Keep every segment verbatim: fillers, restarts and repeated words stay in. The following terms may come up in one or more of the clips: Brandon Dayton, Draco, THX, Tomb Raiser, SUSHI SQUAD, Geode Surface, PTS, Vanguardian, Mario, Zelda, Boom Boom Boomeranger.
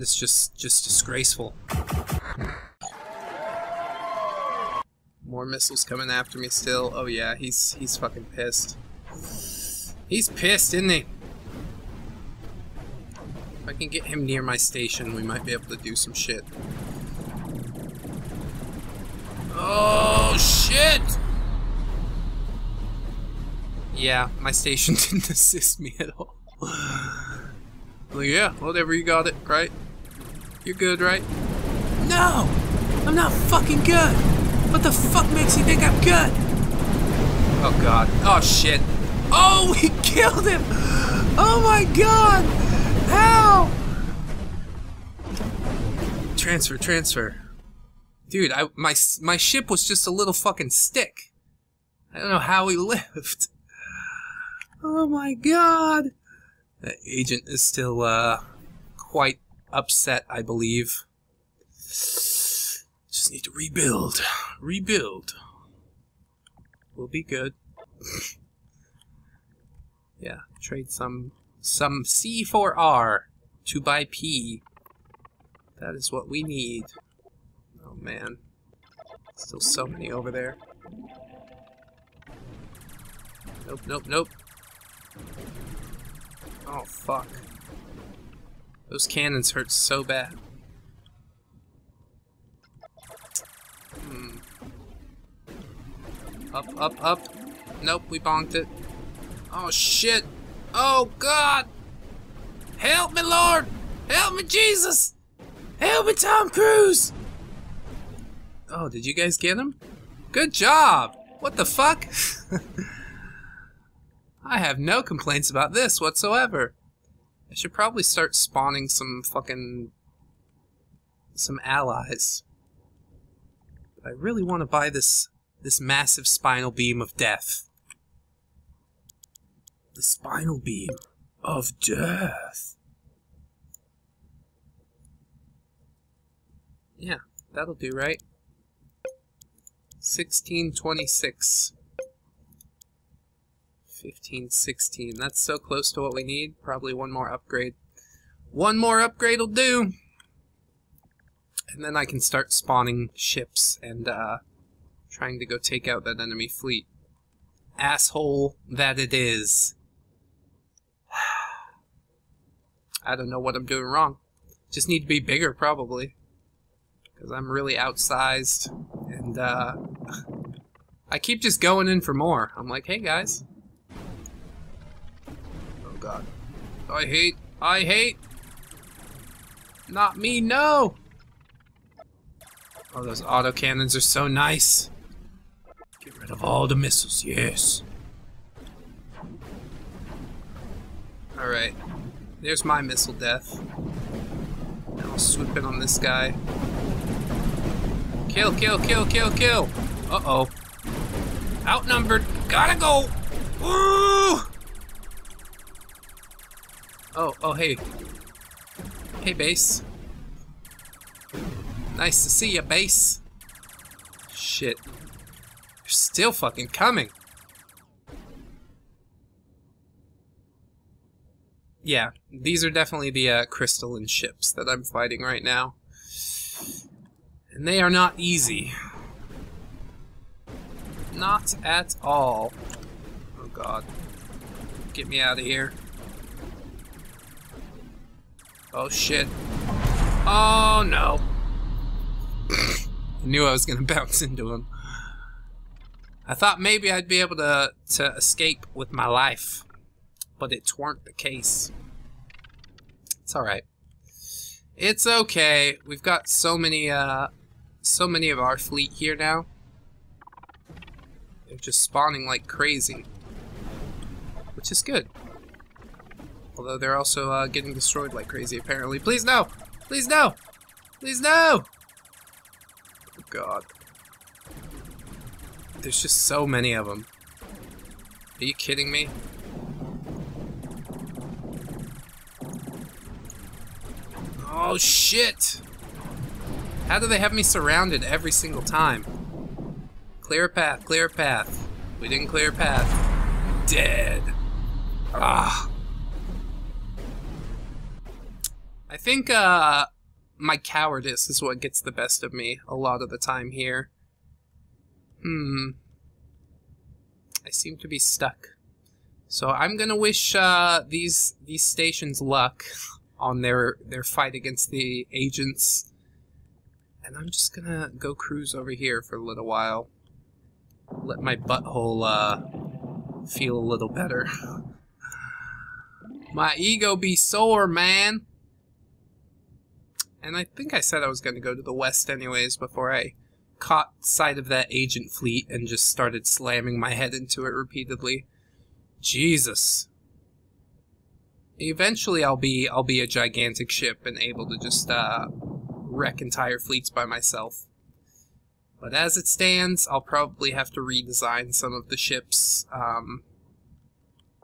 It's just, just disgraceful. More missiles coming after me still. Oh yeah, he's he's fucking pissed. He's pissed, isn't he? If I can get him near my station, we might be able to do some shit. Oh shit! Yeah, my station didn't assist me at all. Like, yeah, whatever, you got it, right? You're good, right? No! I'm not fucking good! What the fuck makes you think I'm good? Oh god. Oh shit. Oh, we killed him! Oh my god! How? Transfer, transfer. Dude, I, my, my ship was just a little fucking stick. I don't know how he lived. Oh my god! That agent is still uh, quite upset, I believe. Just need to rebuild. Rebuild. We'll be good. Yeah, trade some some C for R to buy P. That is what we need. Oh man, still so many over there. Nope, nope, nope. Oh fuck. Those cannons hurt so bad. Hmm. Up, up, up. Nope, we bonked it. Oh shit. Oh god. Help me, Lord. Help me, Jesus. Help me, Tom Cruise. Oh, did you guys get him? Good job. What the fuck? I have no complaints about this whatsoever. I should probably start spawning some fucking... some allies. But I really want to buy this this massive spinal beam of death. The spinal beam of death. Yeah, that'll do, right? sixteen twenty-six. fifteen sixteen. That's so close to what we need. Probably one more upgrade. One more upgrade will do! And then I can start spawning ships and uh, trying to go take out that enemy fleet. Asshole that it is. I don't know what I'm doing wrong. Just need to be bigger, probably. Because I'm really outsized. And uh, I keep just going in for more. I'm like, hey guys. God. I hate. I hate. Not me, no! Oh, those autocannons are so nice. Get rid of all the missiles, yes. Alright. There's my missile death. Now I'll swoop in on this guy. Kill, kill, kill, kill, kill! Uh-oh. Outnumbered. Gotta go! Woo! Oh, oh, hey. Hey, base. Nice to see ya, base. Shit. You're still fucking coming. Yeah, these are definitely the uh, crystalline ships that I'm fighting right now. And they are not easy. Not at all. Oh, God. Get me out of here. Oh shit. Oh no. I knew I was gonna bounce into him. I thought maybe I'd be able to, to escape with my life. But it weren't the case. It's alright. It's okay. We've got so many uh so many of our fleet here now. They're just spawning like crazy. Which is good. Although they're also uh, getting destroyed like crazy, apparently. Please no! Please no! Please no! Oh god. There's just so many of them. Are you kidding me? Oh shit! How do they have me surrounded every single time? Clear a path, clear a path. We didn't clear a path. Dead. Ah. I think uh, my cowardice is what gets the best of me a lot of the time here. Hmm. I seem to be stuck. So I'm gonna wish uh, these these stations luck on their their fight against the agents, and I'm just gonna go cruise over here for a little while. Let my butthole uh, feel a little better. My ego be sore, man. And I think I said I was gonna go to the west anyways before I caught sight of that agent fleet and just started slamming my head into it repeatedly. Jesus. Eventually I'll be I'll be a gigantic ship and able to just uh, wreck entire fleets by myself. But as it stands, I'll probably have to redesign some of the ships um,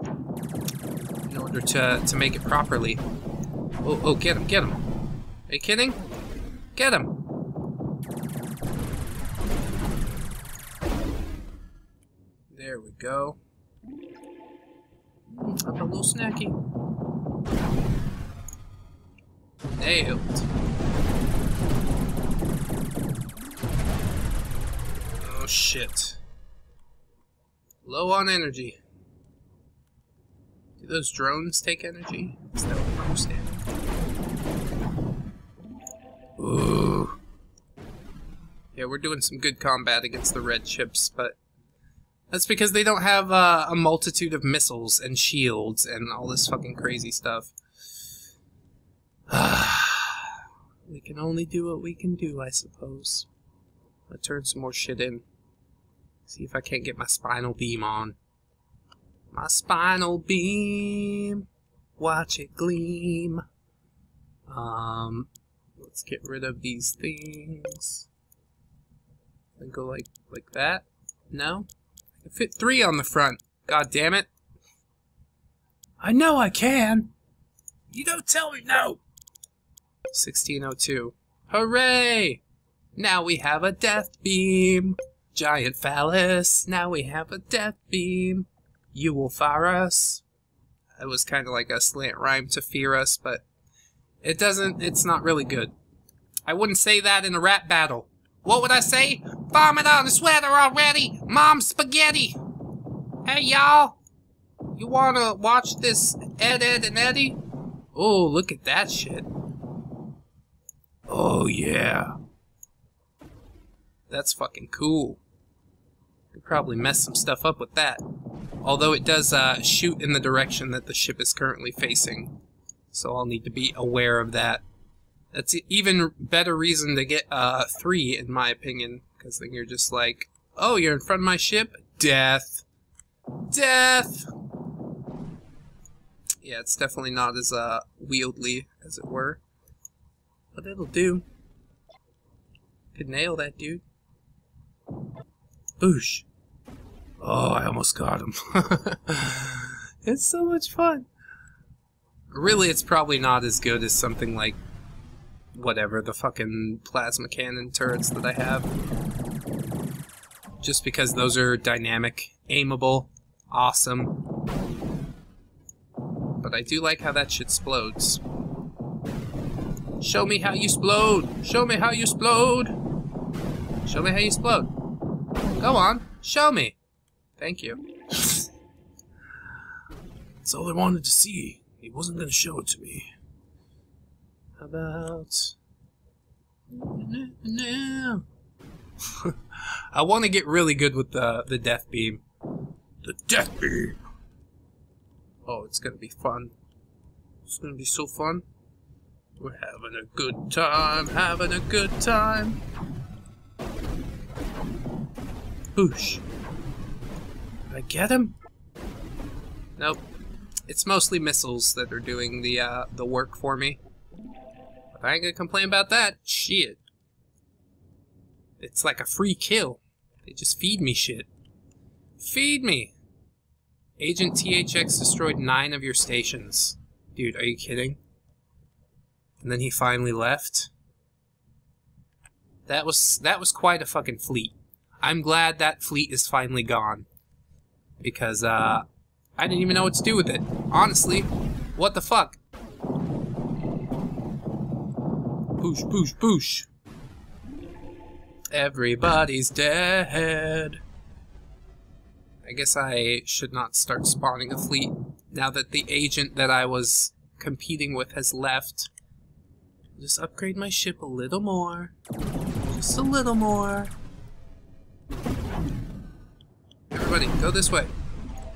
in order to, to make it properly. Oh, oh, get him, get him. Are you kidding? Get him! There we go. I'm a little snacky. Nailed. Oh shit. Low on energy. Do those drones take energy? Is that what I understand? Ooh. Yeah, we're doing some good combat against the red ships, but that's because they don't have uh, a multitude of missiles and shields and all this fucking crazy stuff. We can only do what we can do, I suppose. I'll turn some more shit in. See if I can't get my spinal beam on. My spinal beam. Watch it gleam. Um, let's get rid of these things. And go like, like that. No? Fit three on the front. God damn it. I know I can. You don't tell me no. sixteen oh two. Hooray! Now we have a death beam. Giant phallus. Now we have a death beam. You will fire us. It was kind of like a slant rhyme to fear us, but it doesn't, it's not really good. I wouldn't say that in a rap battle. What would I say? Vomit on a sweater already! Mom spaghetti! Hey y'all! You wanna watch this Ed, Ed, and Eddie? Oh, look at that shit. Oh yeah. That's fucking cool. Could probably mess some stuff up with that. Although it does uh, shoot in the direction that the ship is currently facing. So I'll need to be aware of that. That's an even better reason to get uh, three, in my opinion. Because then you're just like, oh, you're in front of my ship? Death. Death! Yeah, it's definitely not as uh, wieldly, as it were. But it'll do. Could nail that dude. Boosh. Oh, I almost got him. It's so much fun. Really, it's probably not as good as something like whatever, the fucking plasma cannon turrets that I have. Just because those are dynamic, aimable, awesome. But I do like how that shit explodes. Show me how you explode! Show me how you explode! Show me how you explode. Go on, show me! Thank you. That's all I wanted to see. He wasn't gonna show it to me. How about... No, no. I want to get really good with the, the death beam. The death beam! Oh, it's going to be fun. It's going to be so fun. We're having a good time, having a good time. Boosh. Did I get him? Nope. It's mostly missiles that are doing the, uh, the work for me. I ain't gonna complain about that. Shit. It's like a free kill. They just feed me shit. Feed me! Agent T H X destroyed nine of your stations. Dude, are you kidding? And then he finally left? That was, that was quite a fucking fleet. I'm glad that fleet is finally gone. Because, uh, I didn't even know what to do with it. Honestly, what the fuck? Boosh, boosh, boosh. Everybody's dead. I guess I should not start spawning a fleet now that the agent that I was competing with has left. Just upgrade my ship a little more. Just a little more. Everybody, go this way.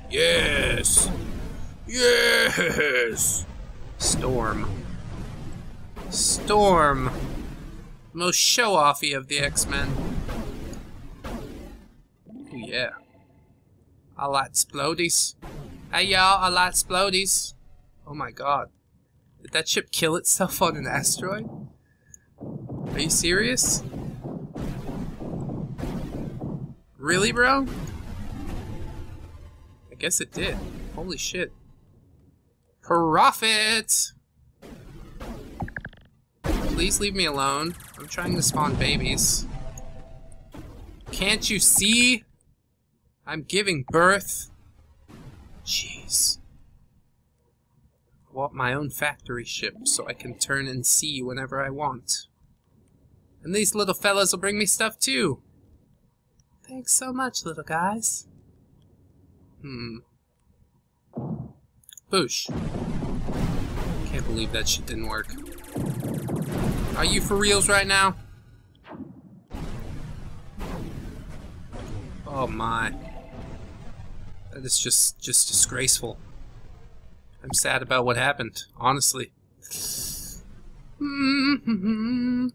Yes! Yes! Storm. Storm. Most show-offy of the X-Men. Yeah. A lot explodies. Hey y'all, a lot explodies. Oh my god. Did that ship kill itself on an asteroid? Are you serious? Really, bro? I guess it did. Holy shit. Profit! Please leave me alone. I'm trying to spawn babies. Can't you see? I'm giving birth. Jeez. I want my own factory ship so I can turn and see whenever I want. And these little fellas will bring me stuff too. Thanks so much, little guys. Hmm. Boosh. Can't believe that shit didn't work. Are you for reals right now? Oh my. That is just, just disgraceful. I'm sad about what happened, honestly. Mm-hmm.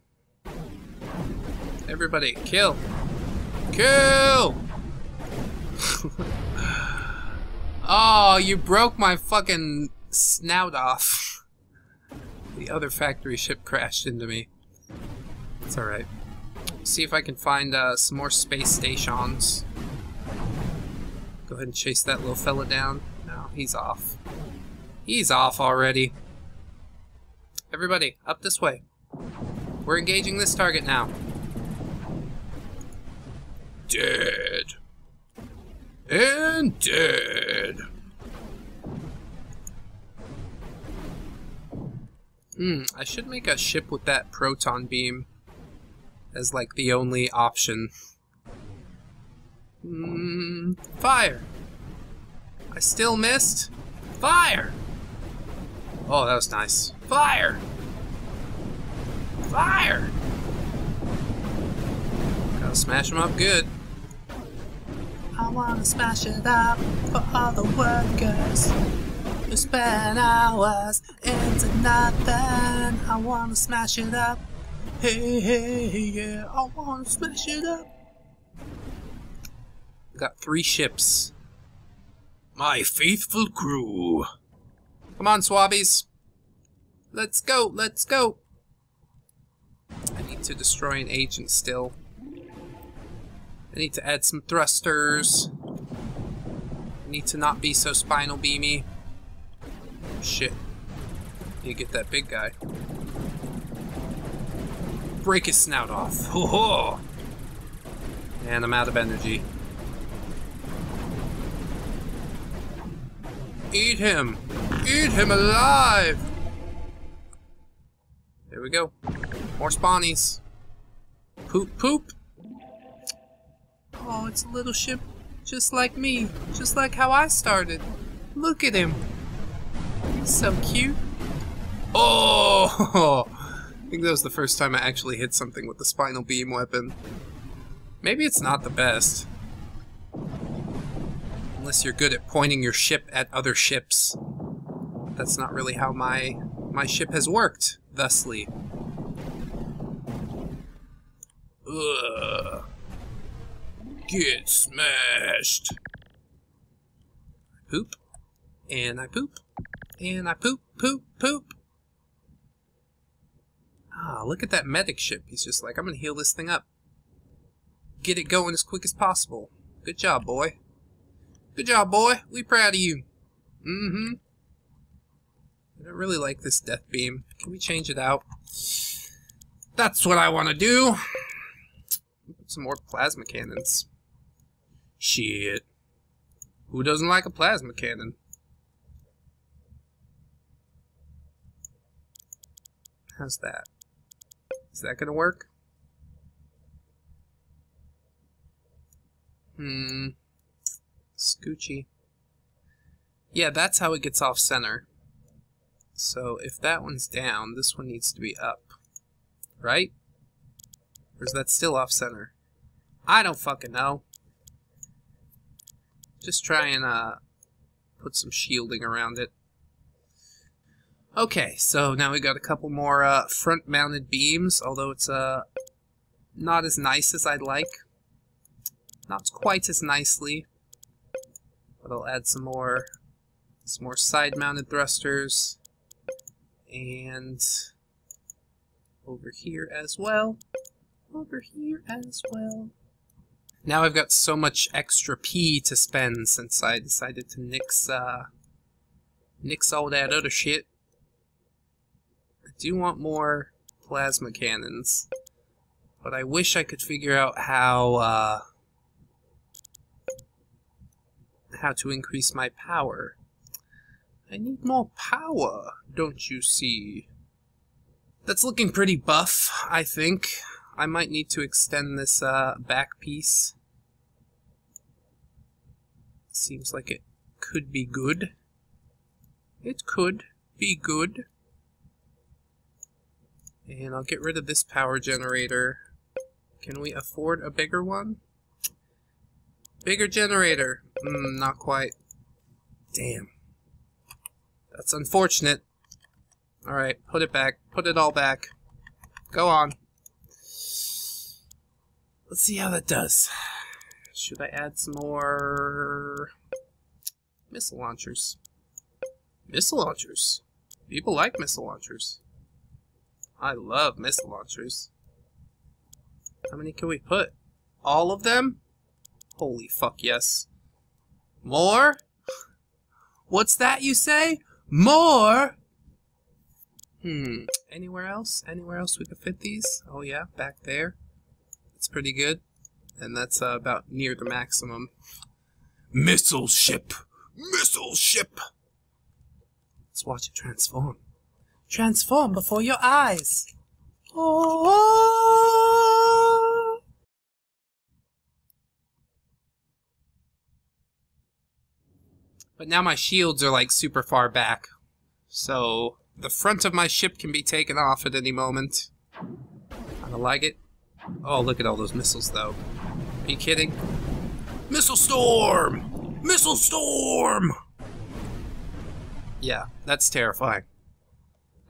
Everybody, kill! Kill! Oh, you broke my fucking snout off. The other factory ship crashed into me. It's alright. See if I can find uh, some more space stations. Go ahead and chase that little fella down. No, he's off. He's off already. Everybody, up this way. We're engaging this target now. Dead. And dead. Hmm, I should make a ship with that proton beam as, like, the only option. Hmm, fire! I still missed. Fire! Oh, that was nice. Fire! Fire! Gotta smash them up good. I wanna smash it up for all the workers. You spend hours into nothing. I wanna smash it up. Hey, hey, yeah, I wanna smash it up. Got three ships. My faithful crew. Come on, swabbies. Let's go, let's go. I need to destroy an agent still. I need to add some thrusters. I need to not be so spinal beamy. Shit. You get that big guy. Break his snout off. Ho ho! And I'm out of energy. Eat him! Eat him alive! There we go. More spawnies. Poop poop! Oh, it's a little ship just like me. Just like how I started. Look at him. So cute. Oh! I think that was the first time I actually hit something with the spinal beam weapon. Maybe it's not the best. Unless you're good at pointing your ship at other ships. That's not really how my my ship has worked, thusly. Ugh. Get smashed. Poop. And I poop. And I poop, poop, poop. Ah, look at that medic ship. He's just like, I'm gonna heal this thing up. Get it going as quick as possible. Good job, boy. Good job, boy. We proud of you. Mm-hmm. I don't really like this death beam. Can we change it out? That's what I want to do. Put some more plasma cannons. Shit. Who doesn't like a plasma cannon? How's that? Is that gonna work? Hmm. Scoochy. Yeah, that's how it gets off center. So if that one's down, this one needs to be up. Right? Or is that still off center? I don't fucking know. Just try and uh, put some shielding around it. Okay, so now we got a couple more uh, front-mounted beams, although it's uh, not as nice as I'd like. Not quite as nicely, but I'll add some more, some more side-mounted thrusters, and over here as well, over here as well. Now I've got so much extra P to spend since I decided to nix, uh, nix all that other shit. I do want more plasma cannons, but I wish I could figure out how, uh, how to increase my power. I need more power, don't you see? That's looking pretty buff, I think. I might need to extend this uh, back piece. Seems like it could be good. It could be good. And I'll get rid of this power generator. Can we afford a bigger one? Bigger generator. Mm, not quite. Damn. That's unfortunate. Alright, put it back. Put it all back. Go on. Let's see how that does. Should I add some more missile launchers? Missile launchers. People like missile launchers. I love missile launchers. How many can we put? All of them? Holy fuck, yes. More? What's that you say? More? Hmm. Anywhere else? Anywhere else we could fit these? Oh yeah, back there. That's pretty good. And that's uh, about near the maximum. Missile ship! Missile ship! Let's watch it transform. Transform before your eyes! Oh! But now my shields are like super far back. So the front of my ship can be taken off at any moment. I don't like it. Oh, look at all those missiles, though. Are you kidding? Missile storm! Missile storm! Yeah, that's terrifying.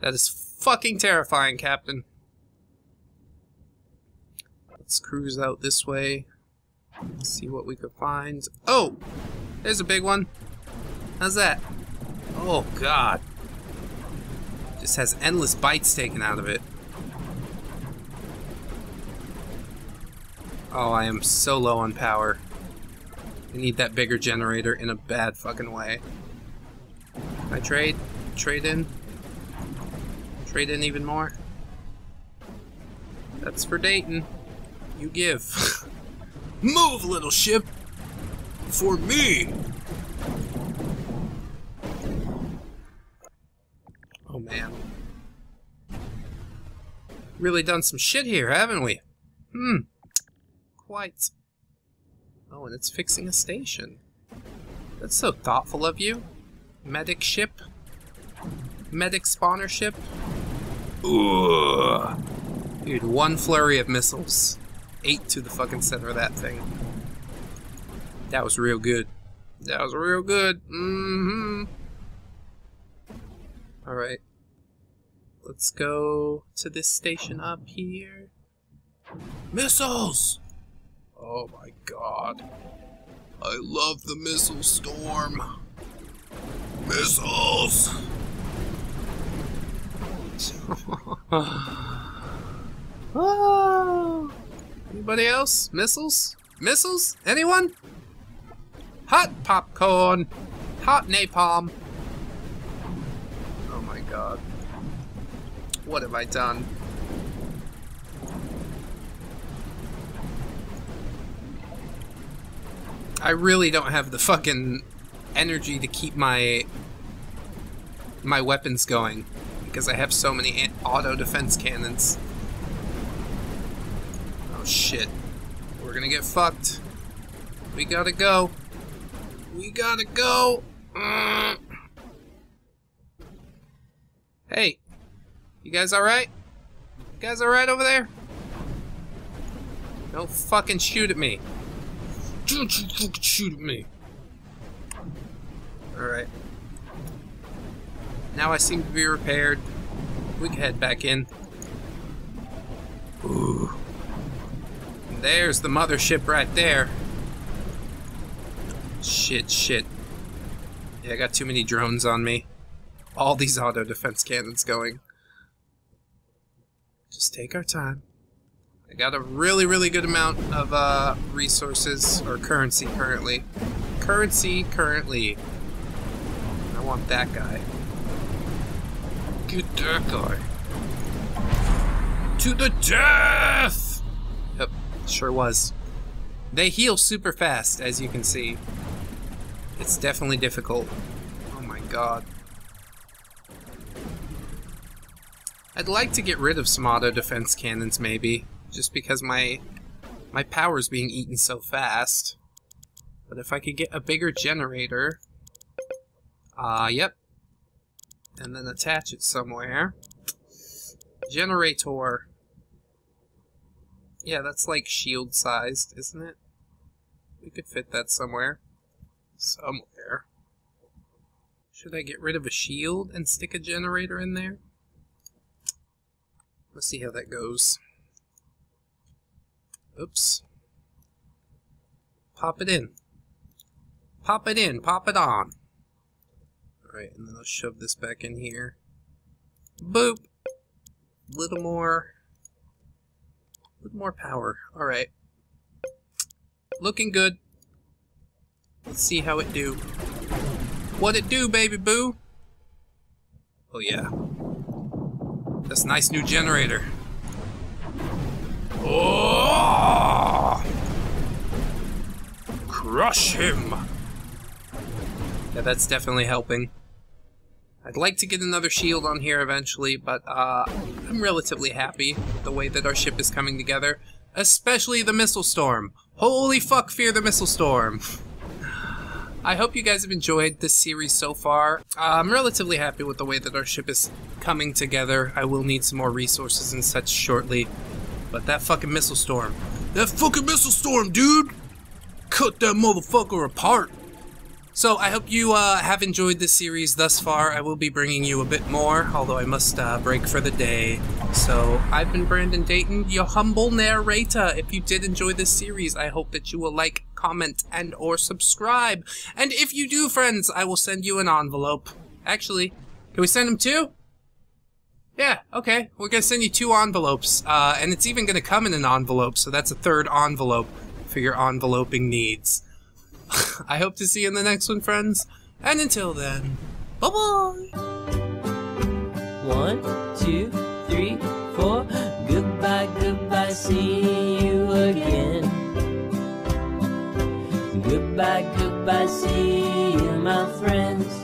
That is fucking terrifying, Captain. Let's cruise out this way. See what we can find. Oh! There's a big one. How's that? Oh, God. Just has endless bites taken out of it. Oh, I am so low on power. I need that bigger generator in a bad fucking way. I trade? Trade in? Trade in even more? That's for Dayton. You give. Move, little ship! For me! Oh, man. Really done some shit here, haven't we? Hmm. Quite. Oh, and it's fixing a station. That's so thoughtful of you. Medic ship. Medic spawner ship. Ugh. Dude, one flurry of missiles. Eight to the fucking center of that thing. That was real good. That was real good. Mm-hmm. Alright. Let's go to this station up here. Missiles! Oh my God. I love the missile storm. Missiles! Oh. Anybody else? Missiles? Missiles? Anyone? Hot popcorn! Hot napalm! Oh my God. What have I done? I really don't have the fucking energy to keep my my weapons going because I have so many auto defense cannons. Oh shit. We're gonna get fucked. We gotta go. We gotta go. Uh. Hey. You guys alright? You guys alright over there? Don't fucking shoot at me. Don't you fucking shoot at me. Alright. Now I seem to be repaired. We can head back in. Ooh. There's the mothership right there. Shit, shit. Yeah, I got too many drones on me. All these auto defense cannons going. Just take our time. I got a really, really good amount of uh, resources, or currency currently. Currency currently. I want that guy. Get that guy. To the death! Yep, sure was. They heal super fast, as you can see. It's definitely difficult. Oh my god. I'd like to get rid of some auto defense cannons, maybe. Just because my my power's being eaten so fast. But if I could get a bigger generator... Ah, uh, yep. And then attach it somewhere. Generator. Yeah, that's like shield sized, isn't it? We could fit that somewhere. Somewhere. Should I get rid of a shield and stick a generator in there? Let's see how that goes. Oops. Pop it in. Pop it in, pop it on. Alright, and then I'll shove this back in here. Boop! Little more, little more power. All right, looking good. Let's see how it do. What it do, baby boo? Oh yeah, that's a nice new generator. Oh! Crush him. Yeah, that's definitely helping. I'd like to get another shield on here eventually, but uh, I'm relatively happy with the way that our ship is coming together. Especially the missile storm. Holy fuck, fear the missile storm. I hope you guys have enjoyed this series so far. Uh, I'm relatively happy with the way that our ship is coming together. I will need some more resources and such shortly. But that fucking missile storm. That fucking missile storm, dude! Cut that motherfucker apart! So, I hope you uh, have enjoyed this series thus far. I will be bringing you a bit more, although I must uh, break for the day. So, I've been Brandon Dayton, your humble narrator. If you did enjoy this series, I hope that you will like, comment, and or subscribe. And if you do, friends, I will send you an envelope. Actually, can we send them two? Yeah, okay. We're going to send you two envelopes. Uh, and it's even going to come in an envelope, so that's a third envelope for your enveloping needs. I hope to see you in the next one, friends. And until then, bye-bye! One, two, three, four. Goodbye, goodbye, see you again. Goodbye, goodbye, see you, my friends.